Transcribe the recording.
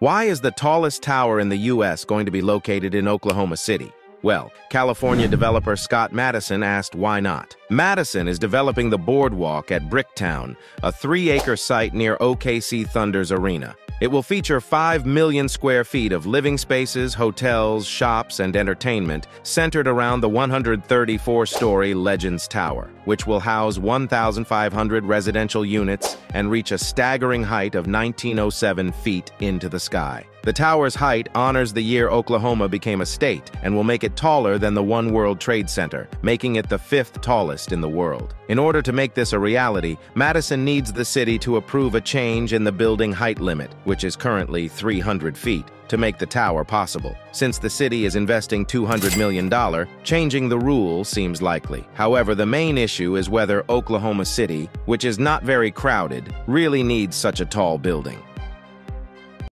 Why is the tallest tower in the U.S. going to be located in Oklahoma City? Well, California developer Scott Madison asked why not. Madison is developing the Boardwalk at Bricktown, a 3-acre site near OKC Thunder's arena. It will feature 5 million square feet of living spaces, hotels, shops, and entertainment centered around the 134-story Legends Tower, which will house 1,500 residential units and reach a staggering height of 1907 feet into the sky. The tower's height honors the year Oklahoma became a state and will make it taller than the One World Trade Center, making it the 5th tallest in the world. In order to make this a reality, Madison needs the city to approve a change in the building height limit, which is currently 300 feet, to make the tower possible. Since the city is investing $200 million, changing the rule seems likely. However, the main issue is whether Oklahoma City, which is not very crowded, really needs such a tall building.